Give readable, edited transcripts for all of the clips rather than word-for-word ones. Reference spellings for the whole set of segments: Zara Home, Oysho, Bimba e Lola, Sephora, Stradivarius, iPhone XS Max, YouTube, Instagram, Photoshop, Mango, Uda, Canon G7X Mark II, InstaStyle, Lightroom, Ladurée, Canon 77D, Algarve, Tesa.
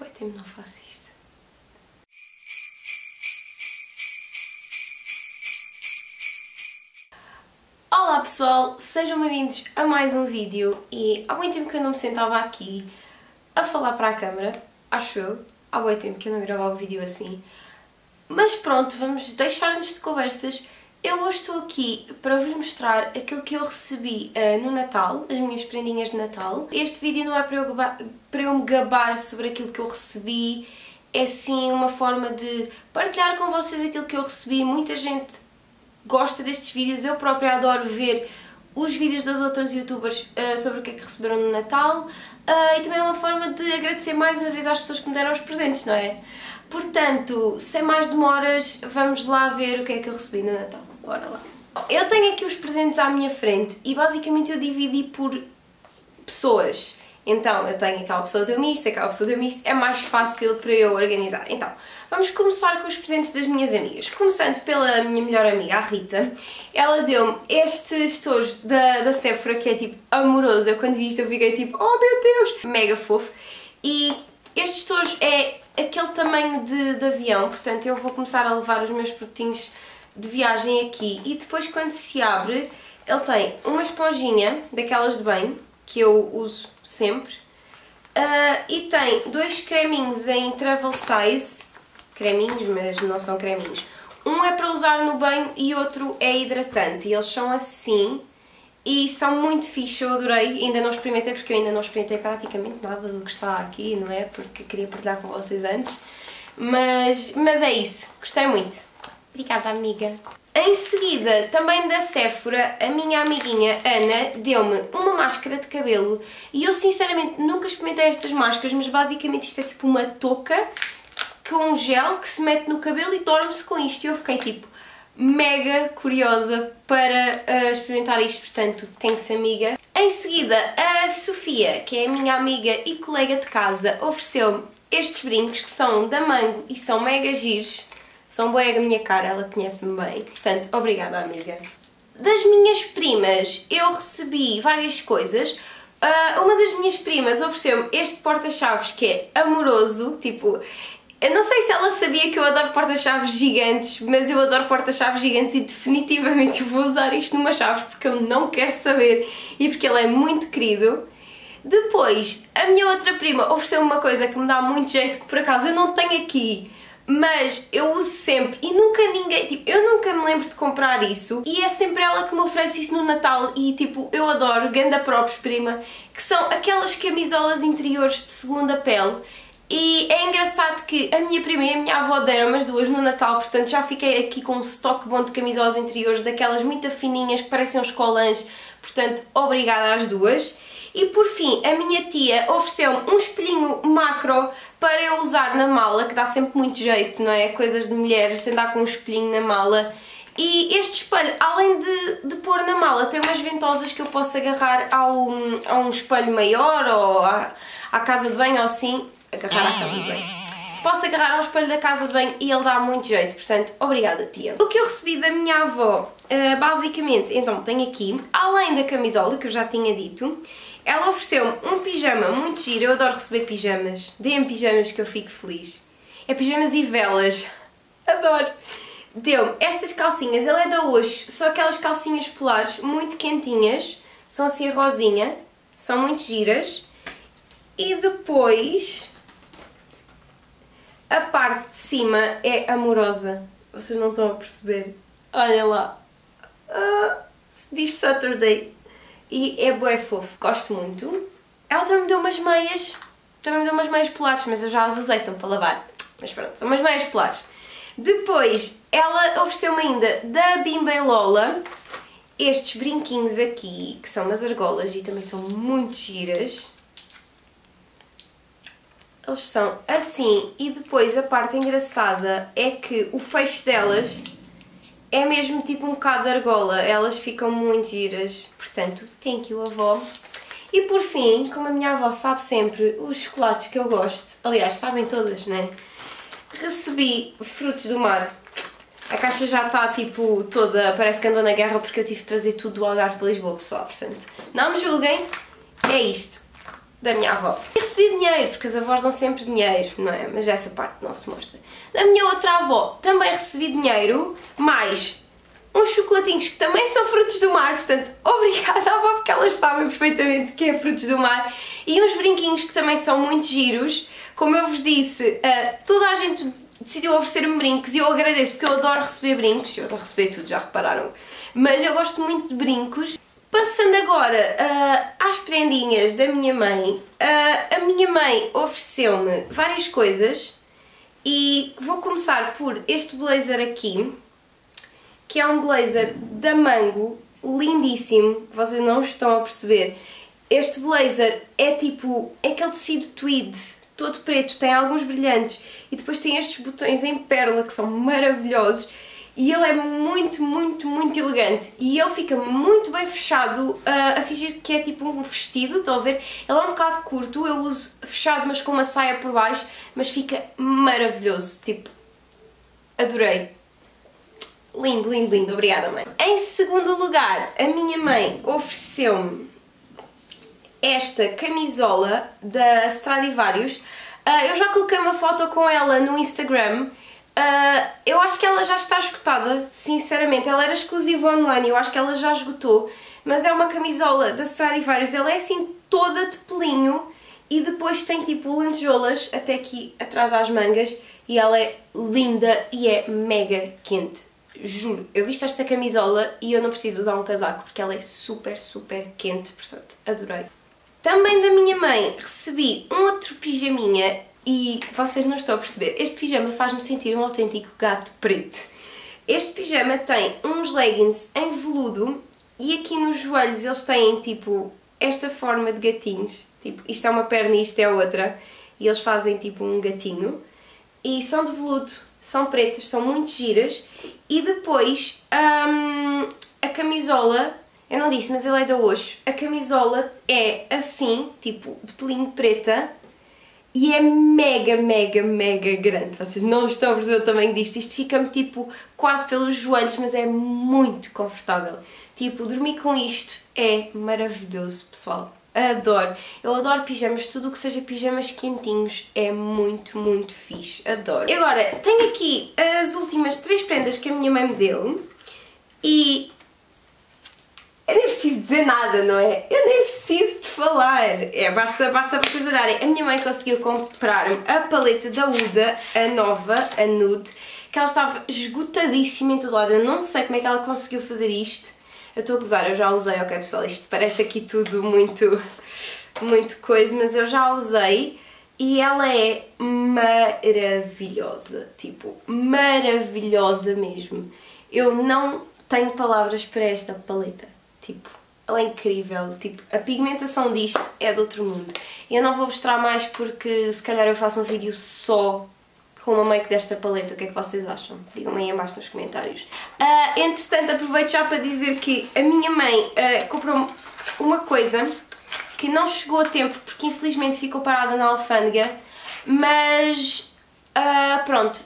Bué tempo não faço isto. Olá pessoal, sejam bem-vindos a mais um vídeo e há muito tempo que eu não me sentava aqui a falar para a câmara, acho eu. Há muito tempo que eu não gravava um vídeo assim. Mas pronto, vamos deixar-nos de conversas. Eu hoje estou aqui para vos mostrar aquilo que eu recebi no Natal, as minhas prendinhas de Natal. Este vídeo não é para eu me gabar sobre aquilo que eu recebi, é sim uma forma de partilhar com vocês aquilo que eu recebi. Muita gente gosta destes vídeos, eu própria adoro ver os vídeos das outras youtubers sobre o que é que receberam no Natal e também é uma forma de agradecer mais uma vez às pessoas que me deram os presentes, não é? Portanto, sem mais demoras, vamos lá ver o que é que eu recebi no Natal. Bora lá! Eu tenho aqui os presentes à minha frente e basicamente eu dividi por pessoas. Então, eu tenho aquela pessoa deu-me isto, aquela pessoa deu-me isto, é mais fácil para eu organizar. Então, vamos começar com os presentes das minhas amigas. Começando pela minha melhor amiga, a Rita. Ela deu-me este estojo da Sephora, que é tipo amoroso. Eu quando vi isto eu fiquei tipo, oh meu Deus! Mega fofo. E este estojo é aquele tamanho de avião, portanto eu vou começar a levar os meus produtinhos de viagem aqui. E depois quando se abre, ele tem uma esponjinha, daquelas de banho, que eu uso sempre, e tem dois creminhos em travel size, creminhos, mas não são creminhos. Um é para usar no banho e outro é hidratante, e eles são assim, e são muito fixe, eu adorei, ainda não experimentei porque eu ainda não experimentei praticamente nada do que está aqui, não é? Porque queria partilhar com vocês antes, mas é isso, gostei muito. Obrigada, amiga. Em seguida, também da Sephora, a minha amiguinha Ana deu-me uma máscara de cabelo e eu sinceramente nunca experimentei estas máscaras, mas basicamente isto é tipo uma touca com um gel que se mete no cabelo e dorme-se com isto. E eu fiquei tipo mega curiosa para experimentar isto, portanto tem que ser amiga. Em seguida, a Sofia, que é a minha amiga e colega de casa, ofereceu-me estes brincos que são da Mango e são mega giros. São bué a minha cara, ela conhece-me bem. Portanto, obrigada, amiga. Das minhas primas, eu recebi várias coisas. Uma das minhas primas ofereceu-me este porta-chaves que é amoroso. Tipo, eu não sei se ela sabia que eu adoro porta-chaves gigantes, mas eu adoro porta-chaves gigantes e definitivamente eu vou usar isto numa chave porque eu não quero saber e porque ele é muito querido. Depois, a minha outra prima ofereceu-me uma coisa que me dá muito jeito, que por acaso eu não tenho aqui, mas eu uso sempre e nunca ninguém, tipo, eu nunca me lembro de comprar isso e é sempre ela que me oferece isso no Natal e tipo, eu adoro, ganda props, prima, que são aquelas camisolas interiores de segunda pele e é engraçado que a minha prima e a minha avó deram as duas no Natal, portanto já fiquei aqui com um estoque bom de camisolas interiores, daquelas muito fininhas que parecem uns colãs, portanto obrigada às duas. E por fim, a minha tia ofereceu-me um espelhinho macro para eu usar na mala, que dá sempre muito jeito, não é? Coisas de mulheres, andar com um espelhinho na mala. E este espelho, além de pôr na mala, tem umas ventosas que eu posso agarrar a um espelho maior ou à casa de banho, ou assim, agarrar à casa de banho. Posso agarrar ao espelho da casa de banho e ele dá muito jeito, portanto, obrigada, tia. O que eu recebi da minha avó, basicamente, então tenho aqui, além da camisola, que eu já tinha dito, ela ofereceu-me um pijama muito giro, eu adoro receber pijamas. Dê-me pijamas que eu fico feliz. É pijamas e velas. Adoro. Deu-me estas calcinhas, ela é da Oysho, são aquelas calcinhas polares muito quentinhas, são assim rosinha, são muito giras. E depois, a parte de cima é amorosa. Vocês não estão a perceber. Olha lá. Se diz Saturday. E é bué fofo, gosto muito. Ela também me deu umas meias, polares, mas eu já as usei, estão para lavar. Mas pronto, são umas meias polares. Depois, ela ofereceu-me ainda da Bimba e Lola estes brinquinhos aqui, que são umas argolas e também são muito giras. Eles são assim e depois a parte engraçada é que o fecho delas é mesmo tipo um bocado de argola, elas ficam muito giras. Portanto, thank you, avó. E por fim, como a minha avó sabe sempre os chocolates que eu gosto, aliás, sabem todas, né? Recebi frutos do mar. A caixa já está tipo toda, parece que andou na guerra porque eu tive de trazer tudo do Algarve para Lisboa, pessoal, portanto, não me julguem, é isto. da minha avó. E recebi dinheiro, porque as avós dão sempre dinheiro, não é? Mas essa parte não se mostra. Da minha outra avó também recebi dinheiro, mais uns chocolatinhos que também são frutos do mar, portanto, obrigada avó, porque elas sabem perfeitamente que é frutos do mar, e uns brinquinhos que também são muito giros. Como eu vos disse, toda a gente decidiu oferecer-me brincos e eu agradeço, porque eu adoro receber brincos, eu adoro receber tudo, já repararam, mas eu gosto muito de brincos. Passando agora às prendinhas da minha mãe, a minha mãe ofereceu-me várias coisas e vou começar por este blazer aqui, que é um blazer da Mango, lindíssimo, vocês não estão a perceber. Este blazer é tipo, é aquele tecido tweed, todo preto, tem alguns brilhantes e depois tem estes botões em pérola que são maravilhosos. E ele é muito, muito, muito elegante. E ele fica muito bem fechado, a fingir que é tipo um vestido, estão a ver? Ele é um bocado curto, eu uso fechado mas com uma saia por baixo, mas fica maravilhoso, tipo, adorei. Lindo, lindo, lindo, obrigada mãe. Em segundo lugar, a minha mãe ofereceu-me esta camisola da Stradivarius. Eu já coloquei uma foto com ela no Instagram. Eu acho que ela já está esgotada, sinceramente, ela era exclusiva online, eu acho que ela já esgotou, mas é uma camisola da Stradivarius, ela é assim toda de pelinho e depois tem tipo lentejoulas até aqui atrás às mangas e ela é linda e é mega quente, juro, eu visto esta camisola e eu não preciso usar um casaco porque ela é super, super quente, portanto adorei. Também da minha mãe recebi um outro pijaminha. E vocês não estão a perceber, este pijama faz-me sentir um autêntico gato preto. Este pijama tem uns leggings em veludo e aqui nos joelhos eles têm tipo esta forma de gatinhos. Tipo, isto é uma perna e isto é outra. E eles fazem tipo um gatinho. E são de veludo, são pretas, são muito giras. E depois a camisola, eu não disse, mas ela é da Oysho. A camisola é assim, tipo de pelinho preta. E é mega, mega, mega grande. Vocês não estão a perceber o tamanho disto. Isto fica-me tipo quase pelos joelhos, mas é muito confortável. Tipo, dormir com isto é maravilhoso, pessoal. Adoro. Eu adoro pijamas. Tudo o que seja pijamas quentinhos é muito, muito fixe. Adoro. E agora, tenho aqui as últimas três prendas que a minha mãe me deu. E... eu nem preciso dizer nada, não é? Eu nem preciso de falar. É, basta vocês olharem. A minha mãe conseguiu comprar-me a paleta da Uda, a nova, a nude, que ela estava esgotadíssima em todo lado. Eu não sei como é que ela conseguiu fazer isto. Eu estou a gozar, eu já usei, ok pessoal? Isto parece aqui tudo muito coisa, mas eu já usei e ela é maravilhosa. Tipo, maravilhosa mesmo. Eu não tenho palavras para esta paleta. Tipo, ela é incrível, tipo, a pigmentação disto é de outro mundo. Eu não vou mostrar mais porque se calhar eu faço um vídeo só com uma make desta paleta, o que é que vocês acham? Digam-me aí abaixo nos comentários. Entretanto, aproveito já para dizer que a minha mãe comprou uma coisa que não chegou a tempo porque infelizmente ficou parada na alfândega, mas... pronto,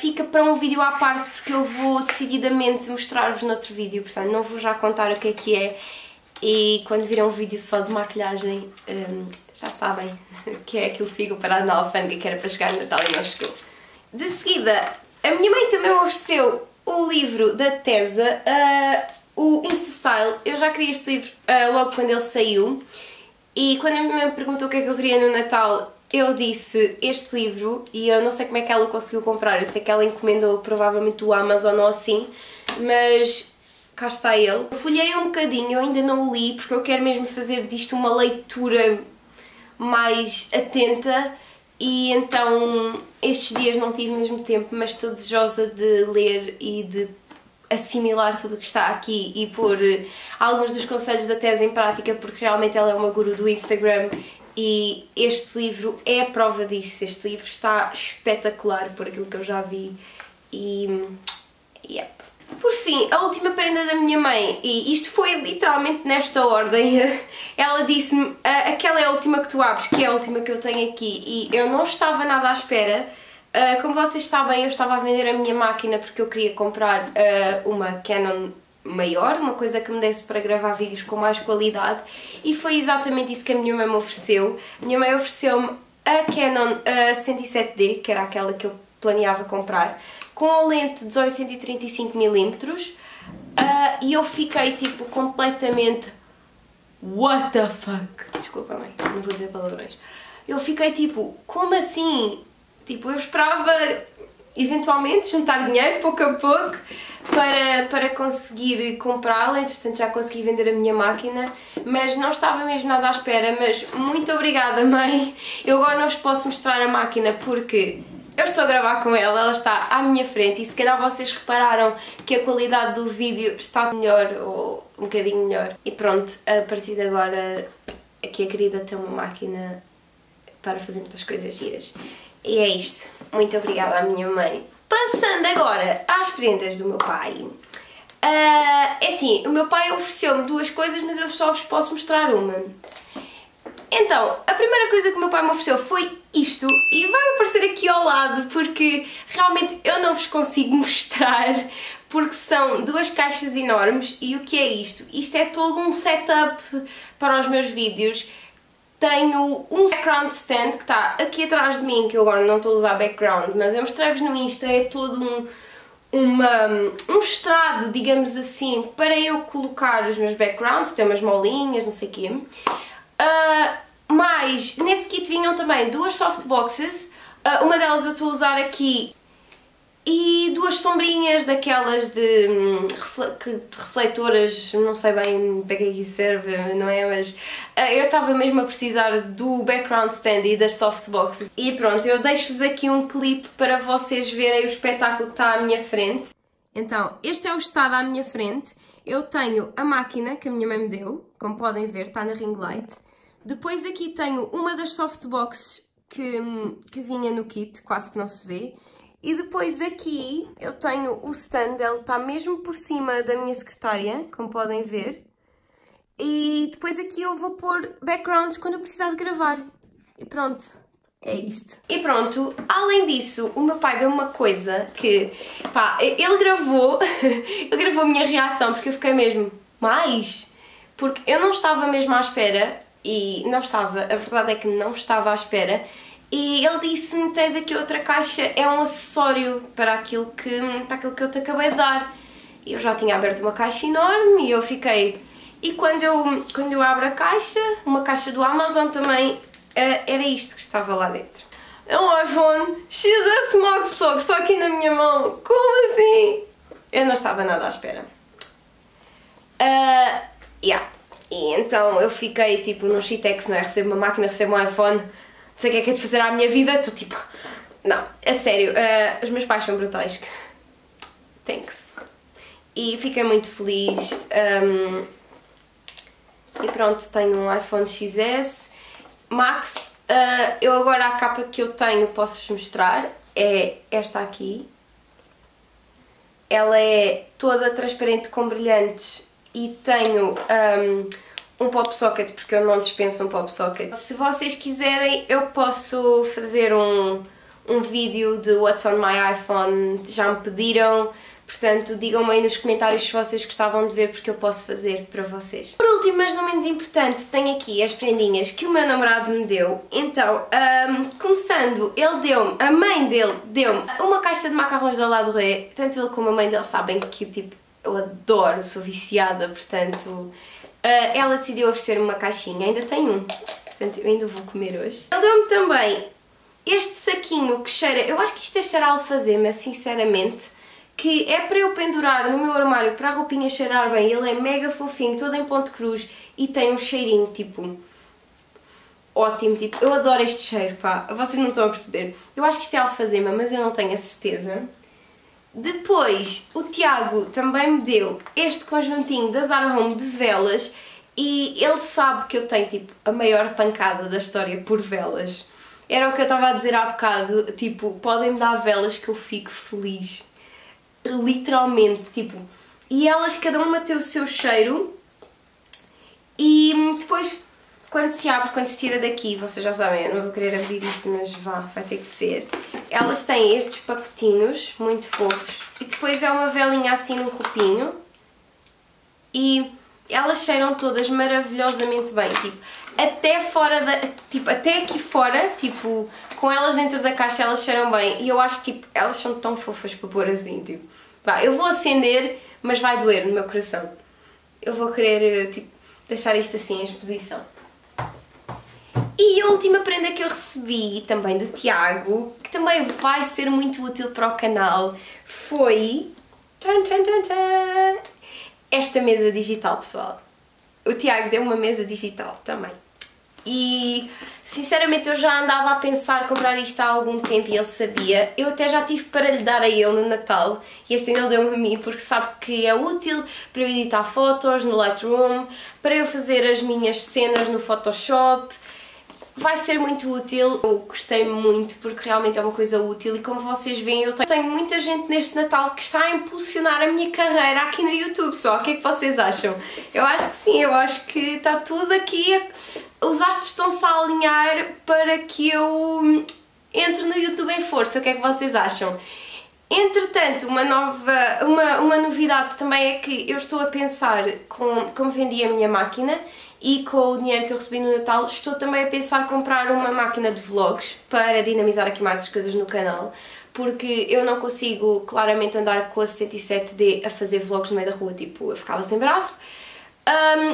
fica para um vídeo à parte porque eu vou decididamente mostrar-vos noutro vídeo, portanto não vou já contar o que é e quando viram um vídeo só de maquilhagem já sabem que é aquilo que fica parado na alfândega que era para chegar no Natal e não chegou. De seguida, a minha mãe também me ofereceu o livro da Tesa, o InstaStyle. Eu já queria este livro logo quando ele saiu e quando a minha mãe me perguntou o que é que eu queria no Natal eu disse este livro e eu não sei como é que ela conseguiu comprar, eu sei que ela encomendou provavelmente o Amazon ou assim, mas cá está ele. Eu folhei um bocadinho, eu ainda não o li porque eu quero mesmo fazer disto uma leitura mais atenta e então estes dias não tive mesmo tempo, mas estou desejosa de ler e de assimilar tudo o que está aqui e pôr alguns dos conselhos da Tesa em prática porque realmente ela é uma guru do Instagram. E este livro é a prova disso, este livro está espetacular por aquilo que eu já vi e... yep. Por fim, a última prenda da minha mãe, e isto foi literalmente nesta ordem, ela disse-me aquela é a última que tu abres, que é a última que eu tenho aqui e eu não estava nada à espera. Como vocês sabem eu estava a vender a minha máquina porque eu queria comprar uma Canon maior, uma coisa que me desse para gravar vídeos com mais qualidade, e foi exatamente isso que a minha mãe me ofereceu. A minha mãe ofereceu-me a Canon 77D, que era aquela que eu planeava comprar, com a lente 18-135mm, e eu fiquei tipo completamente what the fuck, desculpa mãe, não vou dizer palavrões, eu fiquei tipo, como assim? Tipo, eu esperava eventualmente juntar dinheiro, pouco a pouco, para conseguir comprá-la, entretanto já consegui vender a minha máquina, mas não estava mesmo nada à espera. Mas muito obrigada mãe, eu agora não vos posso mostrar a máquina porque eu estou a gravar com ela, ela está à minha frente, e se calhar vocês repararam que a qualidade do vídeo está melhor, ou um bocadinho melhor, e pronto, a partir de agora aqui a querida tem uma máquina para fazer muitas coisas giras. E é isto, muito obrigada à minha mãe. Passando agora às prendas do meu pai, é assim, o meu pai ofereceu-me duas coisas, mas eu só vos posso mostrar uma. Então, a primeira coisa que o meu pai me ofereceu foi isto, e vai aparecer aqui ao lado porque realmente eu não vos consigo mostrar porque são duas caixas enormes. E o que é isto? Isto é todo um setup para os meus vídeos. Tenho um background stand que está aqui atrás de mim, que eu agora não estou a usar background, mas eu mostrei-vos no Insta, é todo um estrado, digamos assim, para eu colocar os meus backgrounds, tem umas molinhas, não sei o quê. Mas nesse kit vinham também duas softboxes, uma delas eu estou a usar aqui, e duas sombrinhas daquelas de refletoras, não sei bem para que é que isso serve, não é? Mas eu estava mesmo a precisar do background stand e das softboxes. E pronto, eu deixo-vos aqui um clipe para vocês verem o espetáculo que está à minha frente. Então, este é o estado à minha frente. Eu tenho a máquina que a minha mãe me deu, como podem ver, está na ring light. Depois aqui tenho uma das softboxes que vinha no kit, quase que não se vê. E depois aqui eu tenho o stand, ele está mesmo por cima da minha secretária, como podem ver. E depois aqui eu vou pôr backgrounds quando eu precisar de gravar. E pronto, é isto. E pronto, além disso, o meu pai deu uma coisa que, pá, ele gravou, a minha reação, porque eu fiquei mesmo, mais? Porque eu não estava mesmo à espera, e não estava, a verdade é que não estava à espera. E ele disse-me, Tesa, que outra caixa é um acessório para aquilo que eu te acabei de dar. E eu já tinha aberto uma caixa enorme e eu fiquei... E quando eu abro a caixa, uma caixa do Amazon também, era isto que estava lá dentro. É um iPhone XS Max, pessoal, que está aqui na minha mão. Como assim? Eu não estava nada à espera. E então eu fiquei tipo num shitex, não é? Recebo uma máquina, recebo um iPhone... Não sei o que é de fazer à minha vida, estou tipo... Não, a sério, os meus pais são brutais. Thanks. E fiquei muito feliz. E pronto, tenho um iPhone XS Max. Eu agora, a capa que eu tenho, posso-vos mostrar. É esta aqui. Ela é toda transparente com brilhantes. E tenho... um pop socket, porque eu não dispenso um pop socket. Se vocês quiserem, eu posso fazer um vídeo de What's on my iPhone, já me pediram, portanto digam-me aí nos comentários se vocês gostavam de ver, porque eu posso fazer para vocês. Por último, mas não menos importante, tenho aqui as prendinhas que o meu namorado me deu. Então, começando, ele deu-me, a mãe dele deu-me uma caixa de macarrões da Ladurée. Tanto ele como a mãe dele sabem que tipo, eu adoro, sou viciada, portanto... ela decidiu oferecer-me uma caixinha, ainda tenho um, portanto eu ainda vou comer hoje. Ela deu-me também este saquinho que cheira, eu acho que isto é cheira a alfazema, sinceramente, que é para eu pendurar no meu armário para a roupinha cheirar bem. Ele é mega fofinho, todo em ponto cruz e tem um cheirinho tipo ótimo, tipo, eu adoro este cheiro, pá, vocês não estão a perceber. Eu acho que isto é alfazema, mas eu não tenho a certeza. Depois, o Tiago também me deu este conjuntinho da Zara Home de velas, e ele sabe que eu tenho tipo a maior pancada da história por velas. Era o que eu estava a dizer há bocado, tipo, podem-me dar velas que eu fico feliz. Literalmente, tipo, e elas cada uma tem o seu cheiro, e depois quando se abre, quando se tira daqui, vocês já sabem, eu não vou querer abrir isto, mas vá, vai ter que ser. Elas têm estes pacotinhos, muito fofos, e depois é uma velinha assim num copinho, e elas cheiram todas maravilhosamente bem, tipo, até fora da, tipo, até aqui fora, tipo, com elas dentro da caixa elas cheiram bem, e eu acho que tipo, elas são tão fofas para pôr assim, tipo, vá, eu vou acender, mas vai doer no meu coração. Eu vou querer, tipo, deixar isto assim em exposição. E a última prenda que eu recebi, também do Tiago, que também vai ser muito útil para o canal, foi... esta mesa digital, pessoal. O Tiago deu uma mesa digital também. E, sinceramente, eu já andava a pensar comprar isto há algum tempo e ele sabia. Eu até já tive para lhe dar a ele no Natal e este ainda deu-me a mim, porque sabe que é útil para eu editar fotos no Lightroom, para eu fazer as minhas cenas no Photoshop. Vai ser muito útil, eu gostei muito porque realmente é uma coisa útil e como vocês veem eu tenho muita gente neste Natal que está a impulsionar a minha carreira aqui no YouTube, só. O que é que vocês acham? Eu acho que sim, eu acho que está tudo aqui, os astros estão-se a alinhar para que eu entre no YouTube em força, o que é que vocês acham? Entretanto, uma novidade também é que eu estou a pensar, como vendi a minha máquina e com o dinheiro que eu recebi no Natal, estou também a pensar comprar uma máquina de vlogs para dinamizar aqui mais as coisas no canal, porque eu não consigo claramente andar com a 77D a fazer vlogs no meio da rua, tipo, eu ficava sem braço.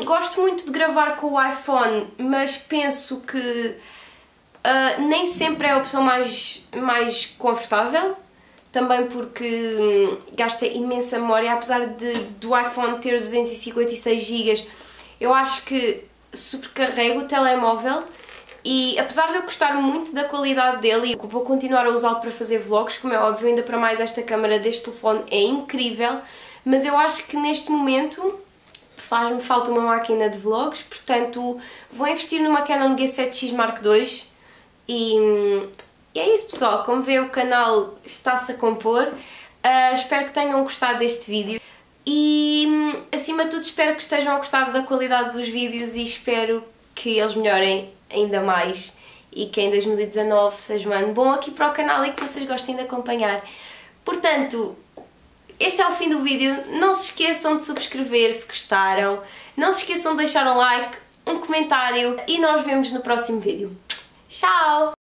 Gosto muito de gravar com o iPhone, mas penso que nem sempre é a opção mais confortável, também porque gasta imensa memória, apesar do iPhone ter 256 GB, eu acho que sobrecarrego o telemóvel e apesar de eu gostar muito da qualidade dele, eu vou continuar a usá-lo para fazer vlogs, como é óbvio, ainda para mais esta câmera deste telefone é incrível, mas eu acho que neste momento faz-me falta uma máquina de vlogs, portanto vou investir numa Canon G7X Mark II e é isso, pessoal. Como vê, o canal está-se a compor, espero que tenham gostado deste vídeo. E, acima de tudo, espero que estejam a gostar da qualidade dos vídeos e espero que eles melhorem ainda mais e que em 2019 seja um ano bom aqui para o canal e que vocês gostem de acompanhar. Portanto, este é o fim do vídeo. Não se esqueçam de subscrever se gostaram. Não se esqueçam de deixar um like, um comentário e nós vemos no próximo vídeo. Tchau!